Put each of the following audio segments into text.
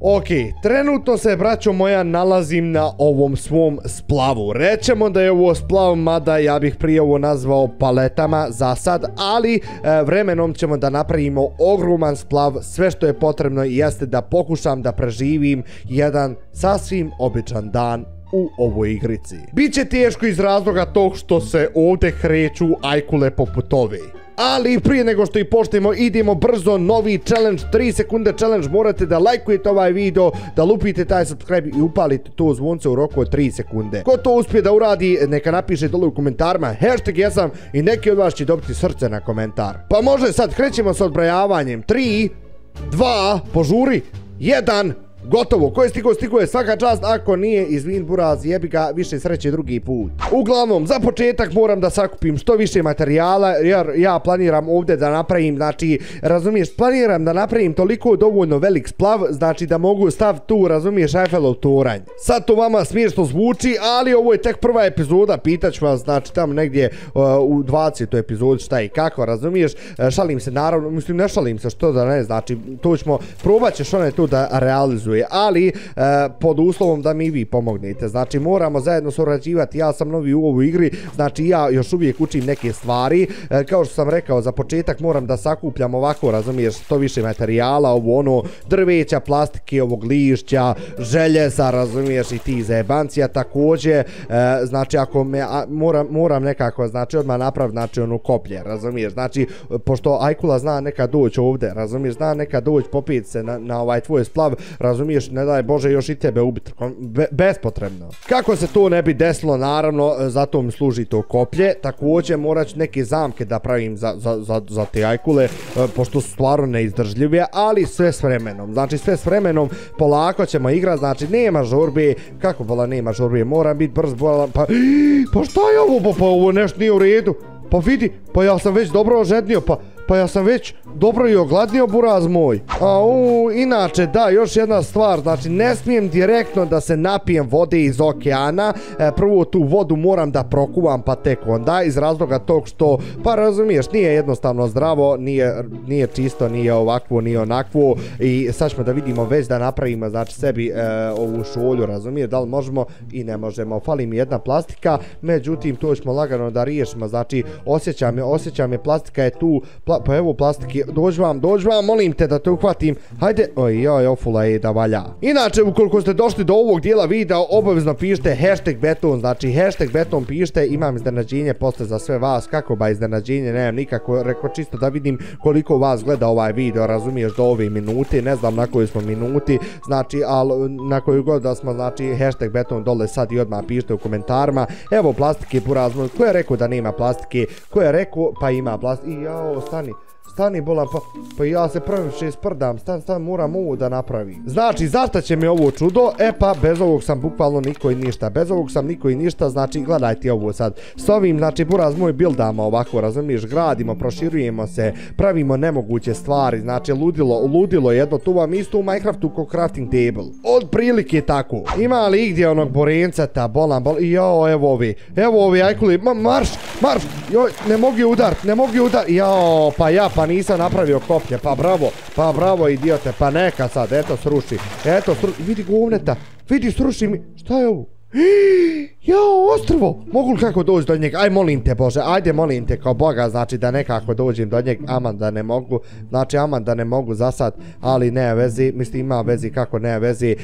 Ok, trenutno se, braćo moja, nalazim na ovom svom splavu. Rećemo da je ovo splav, mada ja bih prije ovo nazvao paletama za sad, ali vremenom ćemo da napravimo ogroman splav. Sve što je potrebno jeste da pokušam da preživim jedan sasvim običan dan u ovoj igrici. Biće teško iz razloga tog što se ovdje kreću ajkule poput ove. Ali prije nego što i počnemo, idemo brzo, novi challenge, 3 sekunde challenge, morate da lajkujete ovaj video, da lupite taj subscribe i upalite to zvonce u roku od 3 sekunde. Ko to uspije da uradi, neka napiše dole u komentarima hashtag jesam i neki od vas će dobiti srce na komentar. Pa može sad, krećemo sa odbrajavanjem, 3, 2, požuri, 1, gotovo, ko je stigao, stigao je, svaka čast, ako nije, izvin buraz, jebi ga, više sreće drugi put. Uglavnom, za početak moram da sakupim što više materijala, jer ja planiram ovdje da napravim, znači, razumiješ, planiram da napravim toliko dovoljno velik splav, znači da mogu stav tu, razumiješ, Eiffelov toranj. Sad to vama smiješno zvuči, ali ovo je tek prva epizoda, pitaću vas, znači, tamo negdje u 20. epizodi šta i kako, razumiješ, šalim se, naravno, mislim, ne šalim se, što da ne, znači, to ćemo, probat će Šone to da realizuje, ali pod uslovom da mi vi pomognete, znači moramo zajedno surađivati, ja sam novi u ovoj igri, znači ja još uvijek učim neke stvari, kao što sam rekao, za početak moram da sakupljam ovako, razumiješ, što više materijala, ovo ono, drveća, plastike, ovog lišća, željeza, razumiješ, i ti zajebancija također, znači ako me, moram nekako, znači odmah naprav, znači ono koplje, razumiješ, znači pošto ajkula zna neka doći ovdje, razumiješ, zna neka doći popiti se na ovaj tvoj splav, razumiješ, ne daj Bože još i tebe ubiti bespotrebno. Kako se to ne bi desilo, naravno, zato mi služi to koplje. Također morat ću neke zamke da pravim za te ajkule, pošto su stvarno neizdržljive, ali sve s vremenom, znači sve s vremenom polako ćemo igrati, znači nema žurbe, kako bila nema žurbe, moram biti brz, pa šta je ovo, pa ovo nešto nije u redu, pa vidi, pa ja sam već dobro ožednio, pa ja sam već dobro i ogladnio, buraz moj. Inače, da, još jedna stvar, znači ne smijem direktno da se napijem vode iz okeana, prvo tu vodu moram da prokuvam, pa tek onda, iz razloga tog što, pa razumiješ, nije jednostavno zdravo, nije čisto, nije ovakvo, nije onakvo, i sad ćemo da vidimo već da napravimo, znači sebi ovu šolju, razumiješ, da li možemo i ne možemo, fali mi jedna plastika, međutim, to ćemo lagano da riješimo, znači osjećam je, plastika je tu, pa evo plastike, dođi vam, molim te da te uhvatim, hajde, ojoj, ofula je da valja. Inače, ukoliko ste došli do ovog dijela videa, obavezno pišite hashtag beton, znači hashtag beton pišite, imam iznenađenje posle za sve vas, kako ba iznenađenje, nemam nikako, reko čisto da vidim koliko vas gleda ovaj video, razumiješ, do ove minute, ne znam na kojoj smo minuti, znači, ali na koju god da smo, znači, hashtag beton dole sad i odmah pišite u komentarima, evo plastike, burazno, ko je rekao da nema plastike, ko je rekao, pa ima plastike, jao, stani bolan, pa ja se previše sprdam, stan, moram ovo da napravim. Znači, zašto će mi ovo čudo? E pa, bez ovog sam bukvalno niko i ništa, znači, gledajte ovo sad. S ovim, znači, buraz moj, buildamo ovako, razumiješ, gradimo, proširujemo se, pravimo nemoguće stvari, znači, ludilo jedno, tu vam isto u Minecraftu ko crafting table. Od prilike tako. Ima li igdje onog borenca, ta bolan, jao, evo ovi ajkuli, marš, joj, ne mogu udar, jao, pa nisam napravio koplje, pa bravo idiote, pa neka sad, eto sruši, vidi govneta, vidi sruši mi, šta je ovo? Jao, ostrvo, mogu li kako doći do njega, aj molim te Bože, ajde molim te kao Boga, znači da nekako dođem do njega, aman da ne mogu za sad, ali ne vezi, mislim ima vezi, kako ne vezi,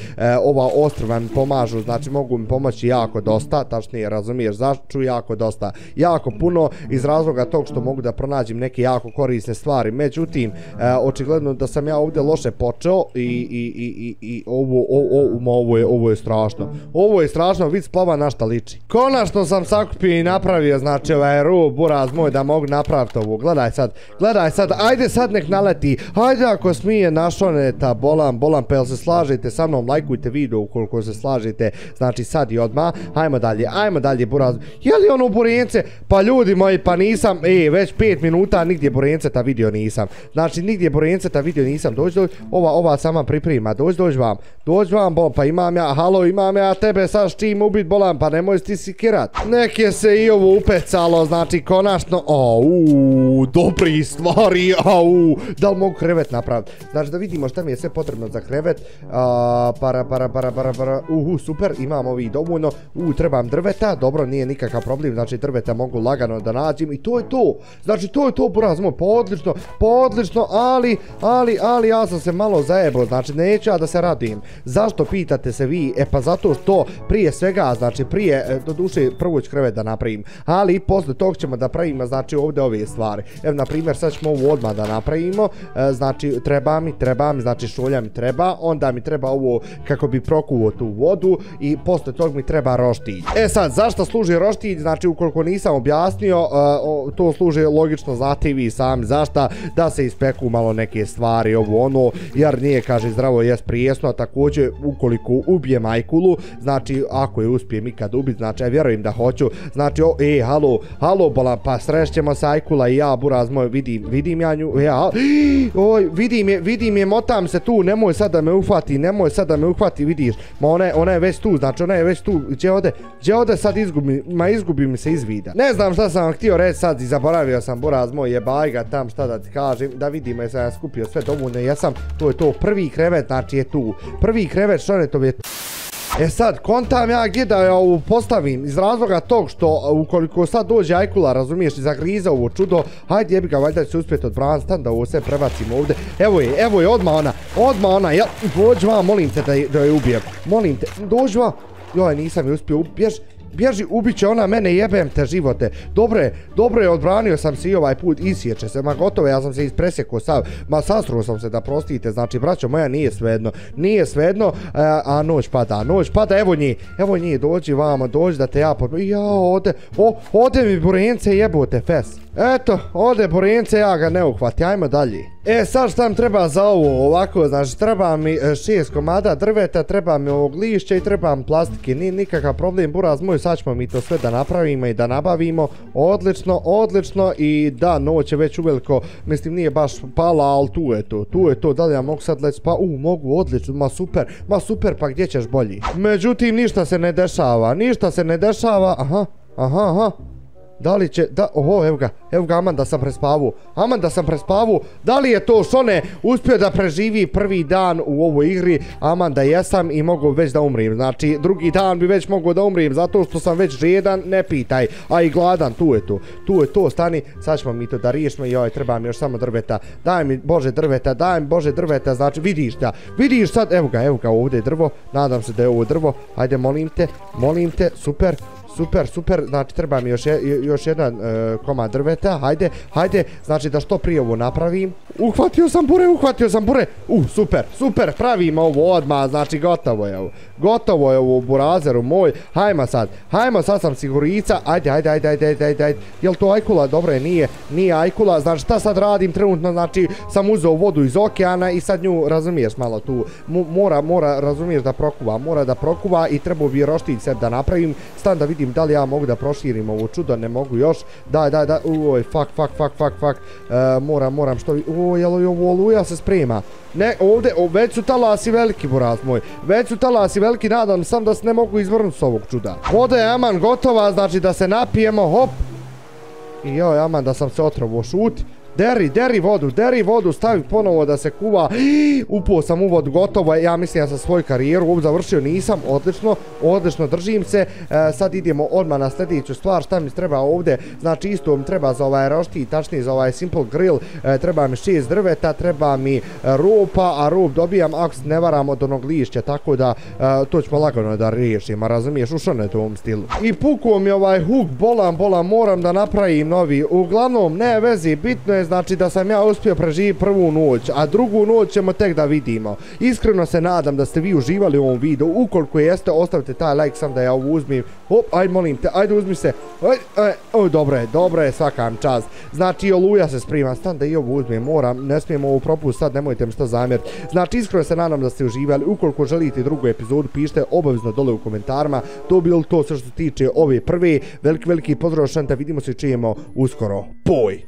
ova ostrva mi pomažu, znači mogu mi pomoći jako dosta, tačnije razumiješ, začu jako dosta, jako puno, iz razloga tog što mogu da pronađem neke jako korisne stvari, međutim, očigledno da sam ja ovdje loše počeo i ovo je strašno, vid splava na šta liči. Konačno sam sakupio i napravio, znači ovaj rub, buraz moj, da mogu napraviti ovo. Gledaj sad, ajde sad nek naleti, ajde ako smije našoneta, bolan, pa jel se slažete sa mnom, lajkujte video ukoliko se slažete, znači sad i odmah, ajmo dalje, buraz, je li ono borence, pa ljudi moji, pa nisam, već 5 minuta nigdje borenceta vidio nisam, znači nigdje borenceta vidio nisam, dođi, ova sama priprema, dođi vam, pa imam ja, halo, imam ja tebe, sad ti ima ubit bolan, pa nemoj ti sikirat. Nek je se i ovo upecalo, znači konačno, au, dobri stvari, au, da li mogu krevet napraviti? Znači da vidimo šta mi je sve potrebno za krevet, uhu, super, imam ovih dovoljno, trebam drveta, dobro, nije nikakav problem, znači drveta mogu lagano da nađem i to je to, znači to je to, buraz moj, odlično, odlično, ali ja sam se malo zajebao, znači neću ja da se radim. Zašto pitate se vi? E pa zato što prije svega, znači prije, do duše prvo ću krevet da napravim, ali posle tog ćemo da pravimo, znači ovdje ove stvari. Evo, na primjer, sad ćemo ovo odmah da napravimo, znači treba mi, znači šolja mi treba, onda mi treba ovo kako bi prokuo tu vodu i posle tog mi treba roštilj. E sad, zašto služi roštilj? Znači, ukoliko nisam objasnio, to služi logično, znate i vi sami zašta, da se ispeku malo neke stvari, ovo ono, jer nije, kaže, zdravo jest prijesno, a također ukoliko ubije majkulu, znači ako je uspijem ikad ubiti, znači ja vjerujem da hoću, znači, halo, bola, pa srešćemo se ajkula i ja, buraz moj, vidim ja nju, vidim je, motam se tu, nemoj sad da me uhvati, vidiš, ma ona je već tu, znači ona je već tu, gdje ode sad izgubi, ma izgubi mi se iz vida. Ne znam šta sam vam htio reći sad i zaboravio sam, buraz moj, jebaj ga tam, šta da ti kažem, da vidimo, jesam ja skupio sve dovoljno, jesam, to je to, prvi krevet, znači je tu, prvi krevet Šonetov je tu. E sad, kontam ja gdje da ovu postavim iz razloga tog što ukoliko sad dođe ajkula, razumiješ, i zagriza ovo čudo, hajde jebi ga, valjda će se uspjeti odbraniti, stan da ovo sve prebacimo ovdje. Evo je, odmah ona, ja, dođi vam, molim te da je ubijem, molim te, dođi vam, joj, nisam je uspio, bježi, ubit će ona mene, jebem te živote. Dobro je, odbranio sam se i ovaj put, isječe se, ma gotovo, ja sam se ispresjekao sav, ma sasruo sam se, da prostite, znači braćo moja, nije svejedno, a noć pada, evo nje, dođi vama, dođi da te ja podmiju, jao, ode mi burence, jebote, fes. Eto, ode burence, ja ga ne uhvati, ajmo dalje. E sad šta mi treba za ovo ovako, znači treba mi 6 komada drveta, treba mi ovog lišća i treba mi plastike, nije nikakav problem, buraz moj, sad ćemo mi to sve da napravimo i da nabavimo, odlično, i da, noć je već uveliko, mislim nije baš pala, ali tu je to, da li ja mogu sad leći spavati, mogu, odlično, ma super, pa gdje ćeš bolji. Međutim, ništa se ne dešava, aha, da li će, evo ga, aman da sam prespavu, da li je to Šone uspio da preživi prvi dan u ovoj igri? Aman da jesam i mogu već da umrim, znači drugi dan bi već mogao da umrim, zato što sam već žedan, ne pitaj, a i gladan, tu je to, stani, sad ćemo mi to da riješimo, joj, treba mi još samo drveta, daj mi bože drveta, znači vidiš sad, evo ga, ovdje je drvo, nadam se da je ovo drvo, ajde molim te, super, znači treba mi još jedan komad drveta, hajde, znači da što prije ovo napravim. Uhvatio sam bure, super, pravimo ovo odmah, znači gotovo je ovo, burazeru moj, hajma sad sam sigurica, ajde, jel to ajkula? Dobro je, nije ajkula, znači šta sad radim trenutno, znači sam uzeo vodu iz okeana i sad nju, razumiješ, malo tu, mora, razumiješ, da prokuva i treba bi roštilj sebi da napravim, stan da vidim da li ja mogu da proširim ovo čudo, ne mogu još, daj, uoj, fuck, moram što, jel je ovo oluja se sprema, ne, ovdje, već su talasi veliki, nadam sam da se ne mogu izvrnuti s ovog čuda. Voda je aman gotova, znači da se napijemo, hop, i joj, aman da sam se otrovo, šuti. Deri vodu, stavi ponovo da se kuva, upao sam u vodu, gotovo, ja mislim ja sam svoju karijeru ovdje završio, nisam, odlično, držim se, sad idemo odmah na sljedeću stvar, šta mi treba ovdje, znači isto mi treba za ovaj roštilj, tačnije za ovaj simple grill, treba mi 6 drveta, treba mi ropa, a rop dobijam ako ne varam od onog lišća, tako da to ćemo lagano da riješimo, razumiješ, u Šonetovom stilu. I pukao mi ovaj hook, bolan, moram da napravim novi, uglavnom ne vezi, bitno je znači da sam ja uspio preživiti prvu noć, a drugu noć ćemo tek da vidimo. Iskreno se nadam da ste vi uživali u ovom videu, ukoliko jeste ostavite taj like, sam da ja ovo uzmim, hop, ajde molim te, ajde uzmi se, dobro je, svaka vam čast, znači oluja se sprima, stan da i ovo uzmem, moram, ne smijem ovo propust, sad nemojte mi što zamjeriti, znači iskreno se nadam da ste uživali, ukoliko želite drugu epizodu pišite obavezno dole u komentarima, to bilo to sve što se tiče ove prve, veliki pozdrav Šoneta, vidimo se i čujemo uskoro, poj!